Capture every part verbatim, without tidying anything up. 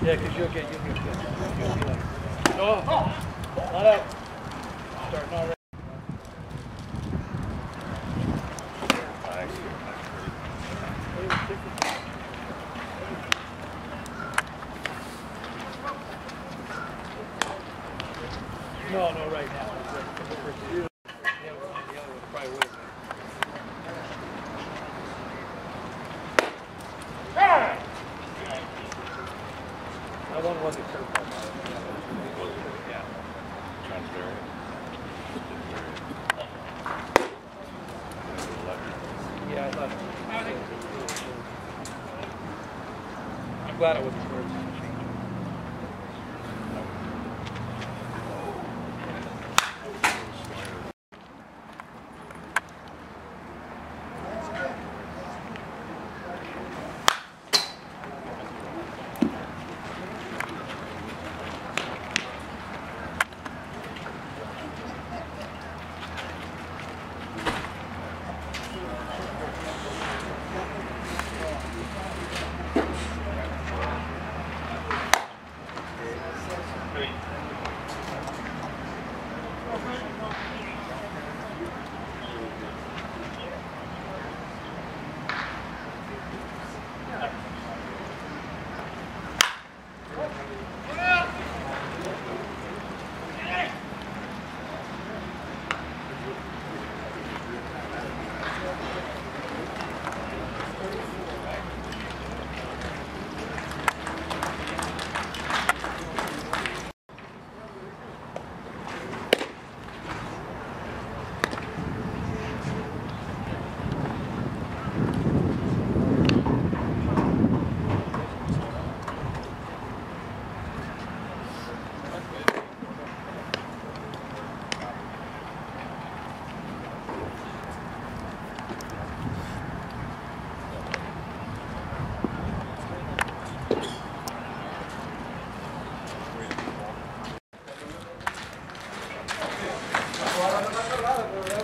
Yeah, because you'll get, you'll get, you'll be like, oh, oh, not up. Starting already. No, no, right now. The other one probably would have. That one was a curveball. Yeah. Trying to bury it. Yeah, I thought it was. I'm glad it wasn't curveball.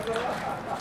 Gracias.